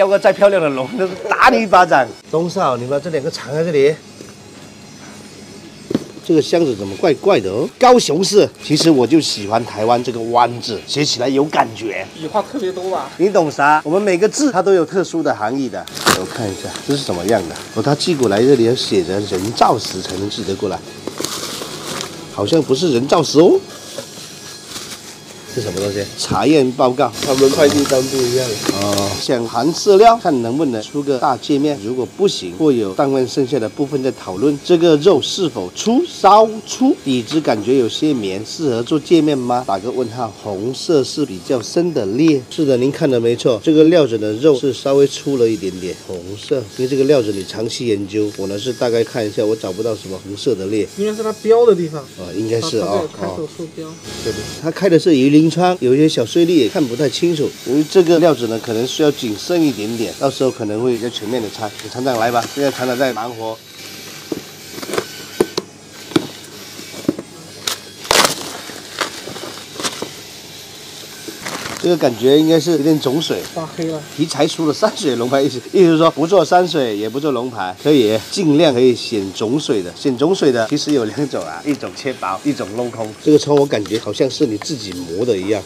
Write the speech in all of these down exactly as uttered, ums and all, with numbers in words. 钓个再漂亮的龙，都是打你一巴掌。龙少，你把这两个藏在这里。这个箱子怎么怪怪的哦？高雄市，其实我就喜欢台湾这个湾字，写起来有感觉。笔画特别多吧？你懂啥？我们每个字它都有特殊的含义的。我看一下这是什么样的。哦，它寄过来这里写着人造石才能寄得过来，好像不是人造石哦。 是什么东西？查验报告，他们快递单不一样。哦，想含资料，看能不能出个大界面。如果不行，或有档案剩下的部分再讨论。这个肉是否粗？稍粗，底子感觉有些绵，适合做界面吗？打个问号。红色是比较深的裂。是的，您看的没错，这个料子的肉是稍微粗了一点点，红色。因为这个料子你长期研究，我呢是大概看一下，我找不到什么红色的裂。应该是它标的地方。哦，应该是啊。开手术标。对对，它开的是鱼鳞。 冰川有一些小碎裂也看不太清楚，因为这个料子呢可能需要谨慎一点点，到时候可能会比较全面的拆。厂长来吧，现在厂长在忙活。这个感觉应该是有点肿水，发黑了。题材出了山水龙牌意思，意思是说不做山水也不做龙牌，可以尽量可以显肿水的。显肿水的其实有两种啊，一种切薄，一种镂空。这个葱我感觉好像是你自己磨的一样。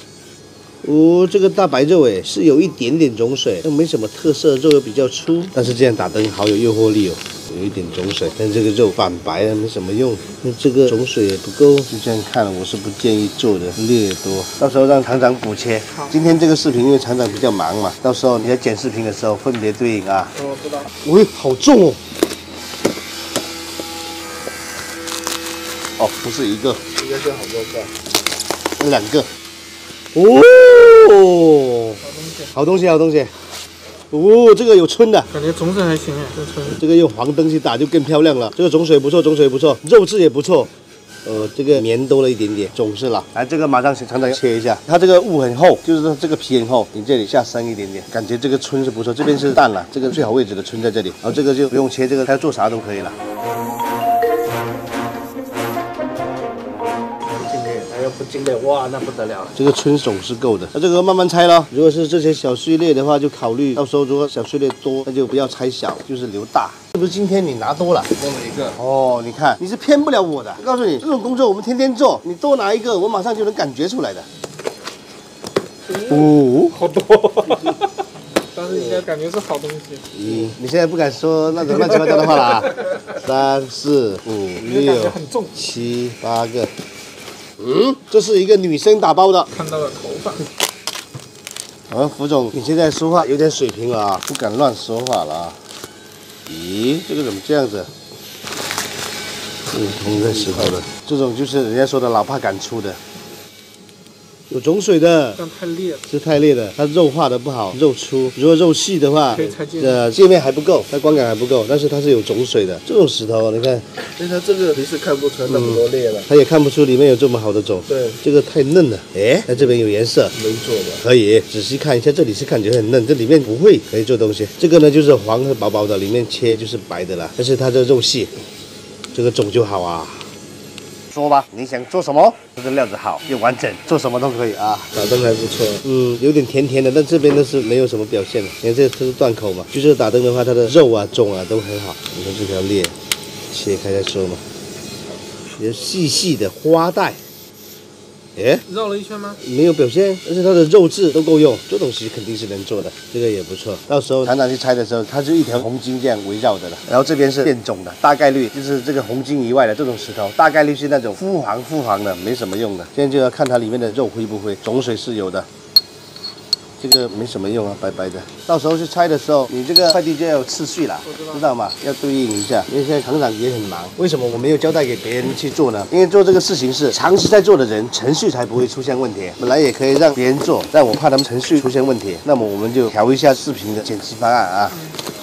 哦，这个大白肉诶是有一点点肿水，又没什么特色，肉又比较粗，但是这样打灯好有诱惑力哦。有一点肿水，但这个肉反白了没什么用，那这个肿水也不够。就这样看了，我是不建议做的，略多，到时候让厂长补切。今天这个视频因为厂长比较忙嘛，到时候你在剪视频的时候分别对应啊。我知道。喂，好重哦！哦，不是一个，应该是好多个，两个。哦，好东西，好东西，好东西。 哦，这个有春的，感觉种水还行哎，这春。这个用黄灯去打就更漂亮了。这个种水不错，种水不错，肉质也不错。呃，这个棉多了一点点，总是啦。来，这个马上厂长切一下，它这个雾很厚，就是它这个皮很厚，你这里下深一点点，感觉这个春是不错。这边是蛋了，这个最好位置的春在这里，然后这个就不用切，这个它要做啥都可以了。 不进来哇，那不得了了！这个春总是够的，那这个慢慢拆咯。如果是这些小碎裂的话，就考虑到时候如果小碎裂多，那就不要拆小，就是留大。是不是今天你拿多了？多了一个哦，你看你是骗不了我的。我告诉你，这种工作我们天天做，你多拿一个，我马上就能感觉出来的。哦，好多。但是应该感觉是好东西。嗯，你现在不敢说那种乱七八糟的话了啊！三四五六七八个。 嗯，这是一个女生打包的，看到了头发。啊，福总，你现在说话有点水平了啊，不敢乱说话了啊。咦，这个怎么这样子？嗯，同一个时候的，这种就是人家说的老怕赶出的。 有种水的，这太裂了，这太裂了，它肉化的不好，肉粗。如果肉细的话，呃，界面还不够，它光感还不够，但是它是有种水的。这种石头，你看，但它这个其实看不出那么多裂了，它也看不出里面有这么好的种。对，这个太嫩了。哎，那这边有颜色，能做吧？可以，仔细看一下，这里是感觉很嫩，这里面不会可以做东西。这个呢就是黄和薄薄的，里面切就是白的了，但是它这肉细，这个种就好啊。 说吧，你想做什么？这个料子好又完整，做什么都可以啊，打灯还不错。嗯，有点甜甜的，但这边呢是没有什么表现的。你看这这是断口嘛，就是打灯的话，它的肉啊、种啊都很好。你看这条裂，切开再说嘛。有细细的花带。 哎，绕了一圈吗？没有表现，但是它的肉质都够用，这东西肯定是能做的，这个也不错。到时候厂长去拆的时候，它就一条红筋这样围绕着了，然后这边是变种的，大概率就是这个红筋以外的这种石头，大概率是那种枯黄枯黄的，没什么用的。现在就要看它里面的肉灰不灰，种水是有的。 这个没什么用啊，白白的。到时候去拆的时候，你这个快递就要有次序了，知 道, 知道吗？要对应一下，因为现在厂长也很忙。为什么我没有交代给别人去做呢？因为做这个事情是长期在做的人，程序才不会出现问题。本来也可以让别人做，但我怕他们程序出现问题，那么我们就调一下视频的剪辑方案啊。嗯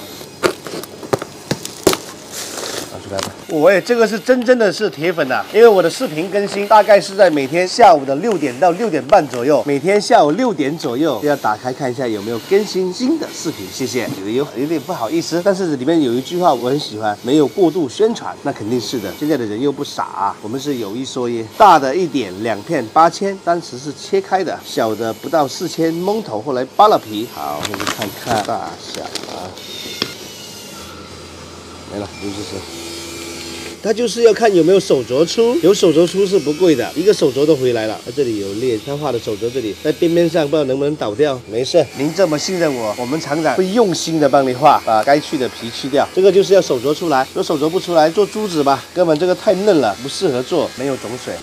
去来吧。喂，这个是真正的是铁粉啊，因为我的视频更新大概是在每天下午的六点到六点半左右，每天下午六点左右要打开看一下有没有更新新的视频。谢谢，有有点不好意思，但是里面有一句话我很喜欢，没有过度宣传，那肯定是的。现在的人又不傻啊，我们是有一说一，大的一点两片八千，当时是切开的，小的不到四千，蒙头，后来扒了皮。好，我们看看大小啊。 没了，你试试。它就是要看有没有手镯出，有手镯出是不贵的，一个手镯都回来了。它这里有裂，它画的手镯这里在边边上，不知道能不能倒掉。没事，您这么信任我，我们厂长会用心的帮你画，把该去的皮去掉。这个就是要手镯出来，如果手镯不出来，做珠子吧，哥们，这个太嫩了，不适合做，没有种水。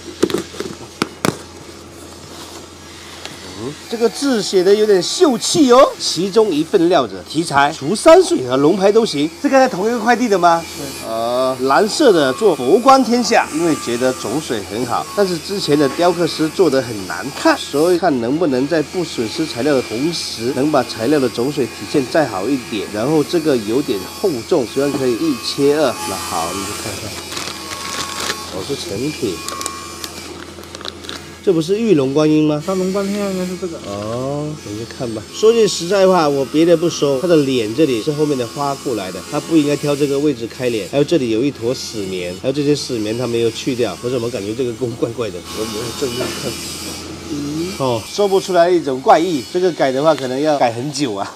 这个字写的有点秀气哦。其中一份料子，题材除山水和龙牌都行。这个在同一个快递的吗？对。呃，蓝色的做佛光天下，因为觉得种水很好，但是之前的雕刻师做的很难看，所以看能不能在不损失材料的同时，能把材料的种水体现再好一点。然后这个有点厚重，希望可以一切二。那好，我们去看看。我是成品。 这不是玉龙观音吗？它龙观音应该是这个哦，你去看吧。说句实在话，我别的不说，它的脸这里是后面的花过来的，它不应该挑这个位置开脸。还有这里有一坨死棉，还有这些死棉它没有去掉，我怎么感觉这个弓怪怪的？我没有正面看，嗯，哦，说不出来一种怪异。这个改的话，可能要改很久啊。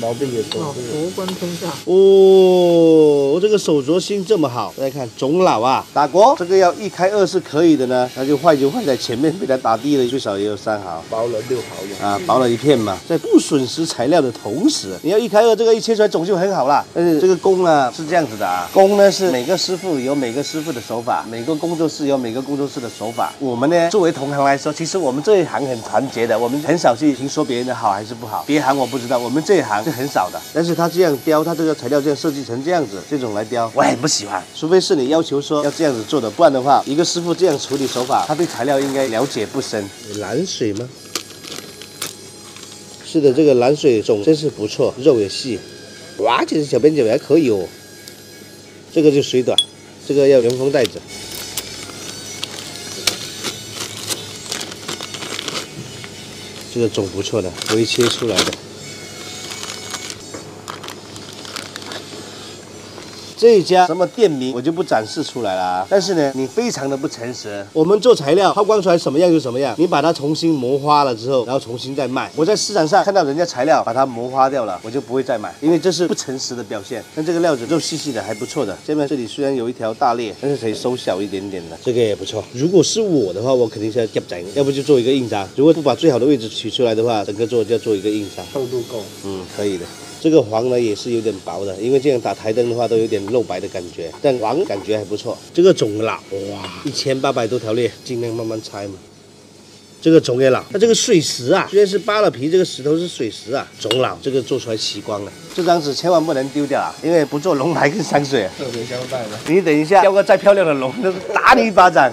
毛病也多。佛光天下。哦，这个手镯心这么好，大家看总老啊，打过这个要一开二是可以的呢，那就坏就坏在前面被它打低了，最少也有三毫，薄了六毫啊，薄了一片嘛，在不损失材料的同时，你要一开二，这个一切出来总就很好啦。但是这个弓呢是这样子的啊，弓呢是每个师傅有每个师傅的手法，每个工作室有每个工作室的手法。我们呢作为同行来说，其实我们这一行很团结的，我们很少去听说别人的好还是不好，别行我不知道，我们这。 这行是很少的，但是他这样雕，他这个材料这样设计成这样子，这种来雕，我很不喜欢。除非是你要求说要这样子做的，不然的话，一个师傅这样处理手法，他对材料应该了解不深。蓝水吗？是的，这个蓝水种真是不错，肉也细。哇，这小边角也还可以哦。这个就水短，这个要原封带着。 这个种不错的，微切出来的。 这一家什么店名我就不展示出来了、啊，但是呢，你非常的不诚实。我们做材料，抛光出来什么样就什么样，你把它重新磨花了之后，然后重新再卖。我在市场上看到人家材料把它磨花掉了，我就不会再买，因为这是不诚实的表现。但这个料子肉细细的，还不错的。下面这里虽然有一条大裂，但是可以收小一点点的，这个也不错。如果是我的话，我肯定是要夹整，要不就做一个硬扎。如果不把最好的位置取出来的话，整个做就要做一个硬扎，厚度够。嗯，可以的。 这个黄呢也是有点薄的，因为这样打台灯的话都有点露白的感觉，但黄感觉还不错。这个种老哇，一千八百多条裂，尽量慢慢拆嘛。这个种也老，它这个水石啊，虽然是扒了皮，这个石头是水石啊，种老，这个做出来奇观了。这张纸千万不能丢掉啊，因为不做龙牌跟山水特别交代了。你等一下雕个再漂亮的龙，都打你一巴掌。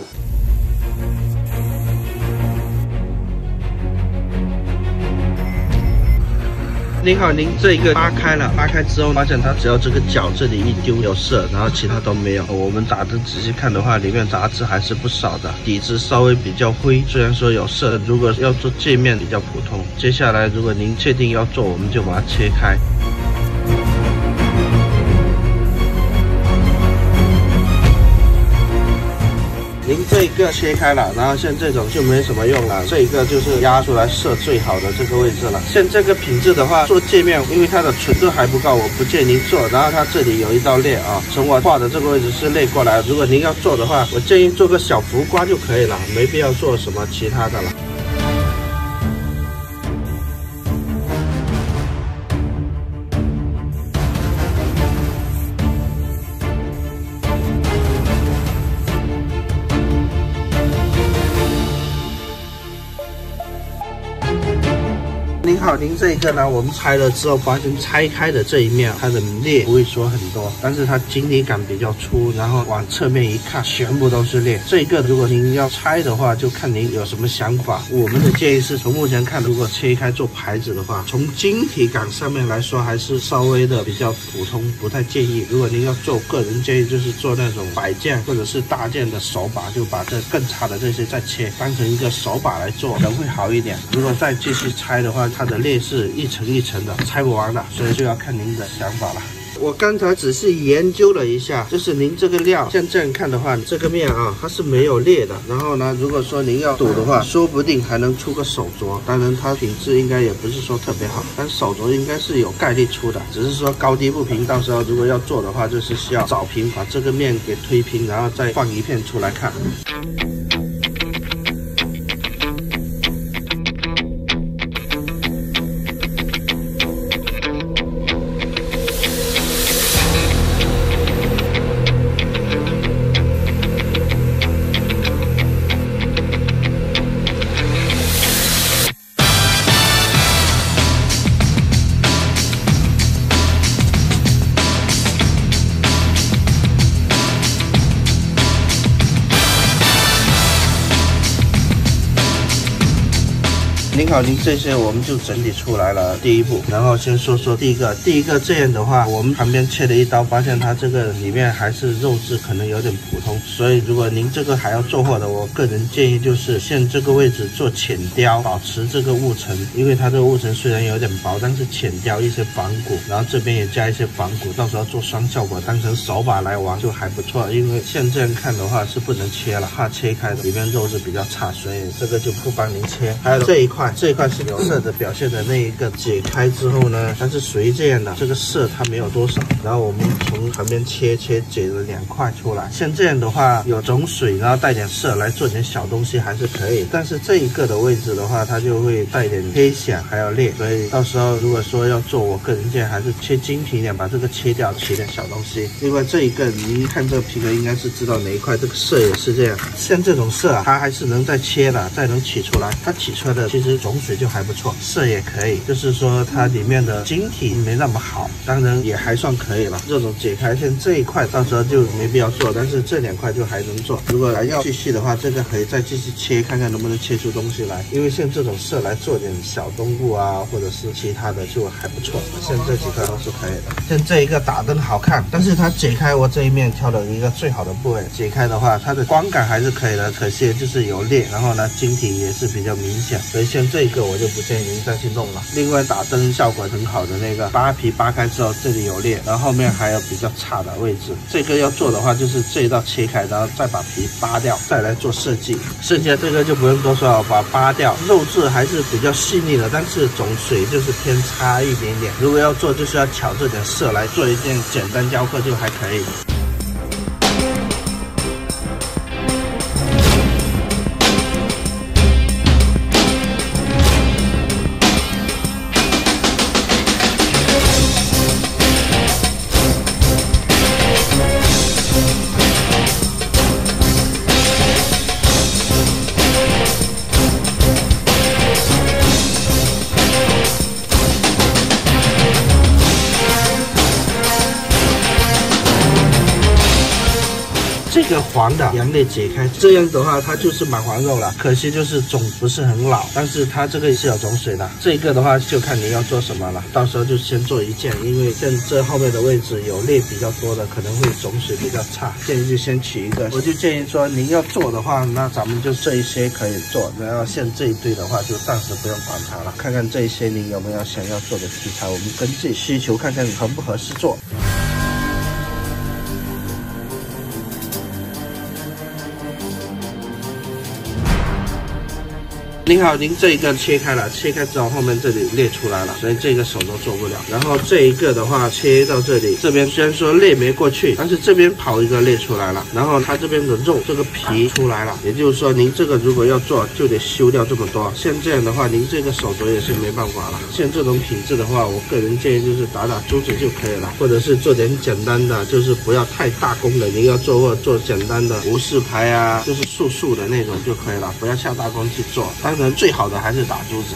您好，您这个扒开了，扒开之后发现它只要这个角这里一丢有色，然后其他都没有。我们打的仔细看的话，里面杂质还是不少的，底子稍微比较灰，虽然说有色。如果要做界面比较普通，接下来如果您确定要做，我们就把它切开。 您这个切开了，然后像这种就没什么用了，这一个就是压出来色最好的这个位置了。像这个品质的话，做界面，因为它的纯度还不够，我不建议您做。然后它这里有一道裂啊，从我画的这个位置是裂过来。如果您要做的话，我建议做个小浮瓜就可以了，没必要做什么其他的了。好钉这个呢，我们拆了之后发现拆开的这一面它的裂不会说很多，但是它晶体感比较粗，然后往侧面一看全部都是裂。这个如果您要拆的话，就看您有什么想法。我们的建议是从目前看，如果切开做牌子的话，从晶体感上面来说还是稍微的比较普通，不太建议。如果您要做，个人建议就是做那种摆件或者是大件的手把，就把这更差的这些再切，当成一个手把来做，可能会好一点。如果再继续拆的话，它的裂是一层一层的，拆不完的，所以就要看您的想法了。我刚才仔细研究了一下，就是您这个料，像这样看的话，这个面啊它是没有裂的。然后呢，如果说您要赌的话，说不定还能出个手镯。当然它品质应该也不是说特别好，但手镯应该是有概率出的，只是说高低不平。到时候如果要做的话，就是需要找平，把这个面给推平，然后再放一片出来看。您好，您这些我们就整理出来了。第一步，然后先说说第一个，第一个这样的话，我们旁边切了一刀，发现它这个里面还是肉质可能有点普通，所以如果您这个还要做货的，我个人建议就是现这个位置做浅雕，保持这个雾层，因为它这个雾层虽然有点薄，但是浅雕一些仿古，然后这边也加一些仿古，到时候做双效果，当成手把来玩就还不错。因为现这样看的话是不能切了，怕切开的里面肉质比较差，所以这个就不帮您切。还有这一块。这一块是有色的表现的那一个，解开之后呢，它是属于这样的，这个色它没有多少。然后我们从旁边切切解了两块出来。像这样的话，有种水，然后带点色来做点小东西还是可以。但是这一个的位置的话，它就会带点黑响还有裂，所以到时候如果说要做，我个人建议还是切精皮一点，把这个切掉，取点小东西。另外这一个，您看这个皮革应该是知道哪一块，这个色也是这样。像这种色啊，它还是能再切的，再能取出来。它取出来的其实。种水就还不错，色也可以，就是说它里面的晶体没那么好，当然也还算可以了。这种解开线这一块到时候就没必要做，但是这两块就还能做。如果来要继续的话，这个可以再继续切，看看能不能切出东西来。因为像这种色来做点小动物啊，或者是其他的就还不错。像这几块都是可以的。像这一个打灯好看，但是它解开我这一面挑了一个最好的部位，解开的话它的光感还是可以的，可惜就是有裂，然后呢晶体也是比较明显，所以像这个我就不建议您再去弄了。另外打灯效果很好的那个，扒皮扒开之后这里有裂，然后后面还有比较差的位置。这个要做的话，就是这一道切开，然后再把皮扒掉，再来做设计。剩下这个就不用多说了，把扒掉，肉质还是比较细腻的，但是种水就是偏差一点点。如果要做，就是要巧这点色来做一件简单雕刻就还可以。这个黄的羊裂解开，这样的话它就是满黄肉了，可惜就是种不是很老，但是它这个也是有种水的。这个的话就看你要做什么了，到时候就先做一件，因为像这后面的位置有裂比较多的，可能会种水比较差，建议就先取一个。我就建议说您要做的话，那咱们就这一些可以做，然后像这一堆的话就暂时不用管它了，看看这一些您有没有想要做的题材，我们根据需求看看合不合适做。您好，您这一个切开了，切开之后后面这里裂出来了，所以这个手都做不了。然后这一个的话切到这里，这边虽然说裂没过去，但是这边跑一个裂出来了，然后它这边的肉这个皮出来了，也就是说您这个如果要做就得修掉这么多。像这样的话，您这个手镯也是没办法了。像这种品质的话，我个人建议就是打打珠子就可以了，或者是做点简单的，就是不要太大功的。您要做或做简单的无饰牌啊，就是素素的那种就可以了，不要下大功去做。但最好的还是打珠子。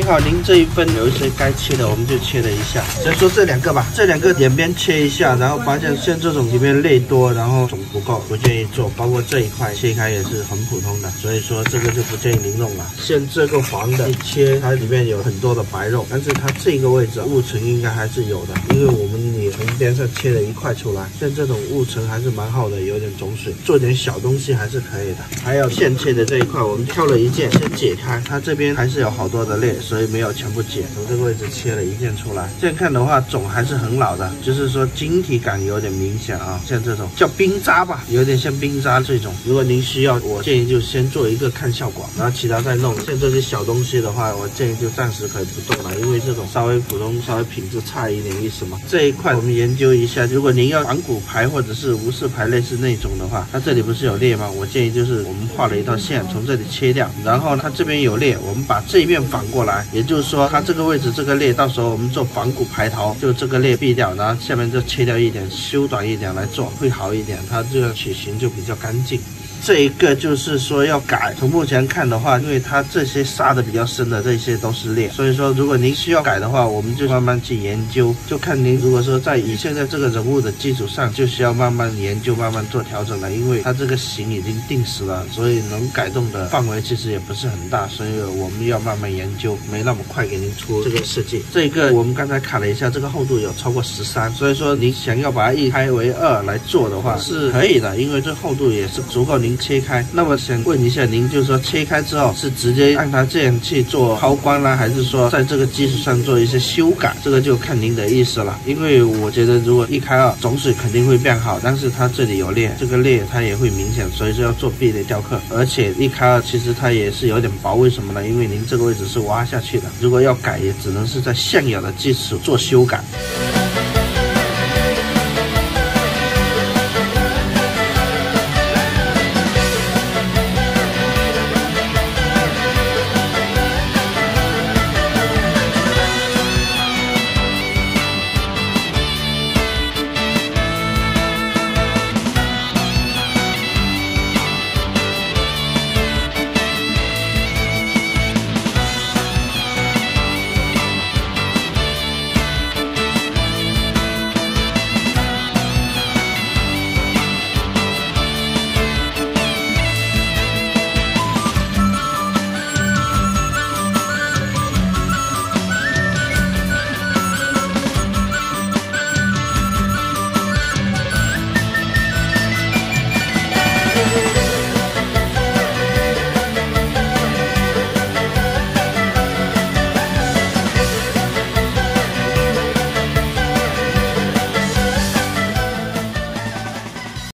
您好，您这一份有一些该切的，我们就切了一下。先说这两个吧，这两个两边切一下，然后发现像这种里面类多，然后种不够，不建议做。包括这一块切开也是很普通的，所以说这个就不建议您弄了。像这个黄的，一切它里面有很多的白肉，但是它这个位置雾层应该还是有的，因为我们也从边上切了一块出来。像这种雾层还是蛮好的，有点种水，做点小东西还是可以的。还有现切的这一块，我们挑了一件先解开，它这边还是有好多的裂。 所以没有全部剪，从这个位置切了一件出来。这样看的话，种还是很老的，就是说晶体感有点明显啊。像这种叫冰渣吧，有点像冰渣这种。如果您需要，我建议就先做一个看效果，然后其他再弄。像这些小东西的话，我建议就暂时可以不动了，因为这种稍微普通、稍微品质差一点意思嘛。这一块我们研究一下，如果您要仿古牌或者是无饰牌类似那种的话，它这里不是有裂吗？我建议就是我们画了一道线，从这里切掉，然后它这边有裂，我们把这一面反过来。 也就是说，它这个位置这个裂，到时候我们做仿古排头，就这个裂避掉，然后下面就切掉一点，修短一点来做，会好一点，它这个取形就比较干净。 这一个就是说要改，从目前看的话，因为它这些杀的比较深的，这些都是裂，所以说如果您需要改的话，我们就慢慢去研究，就看您如果说在以现在这个人物的基础上，就需要慢慢研究、慢慢做调整了，因为它这个形已经定死了，所以能改动的范围其实也不是很大，所以我们要慢慢研究，没那么快给您出这个设计。这个我们刚才砍了一下，这个厚度有超过十三，所以说您想要把它一开为二来做的话是可以的，因为这厚度也是足够您 切开，那么想问一下您，就是说切开之后是直接按它这样去做抛光啦，还是说在这个基础上做一些修改？这个就看您的意思了。因为我觉得如果一开二，种水肯定会变好，但是它这里有裂，这个裂它也会明显，所以说要做壁垒雕刻。而且一开二其实它也是有点薄，为什么呢？因为您这个位置是挖下去的，如果要改也只能是在现有的基础做修改。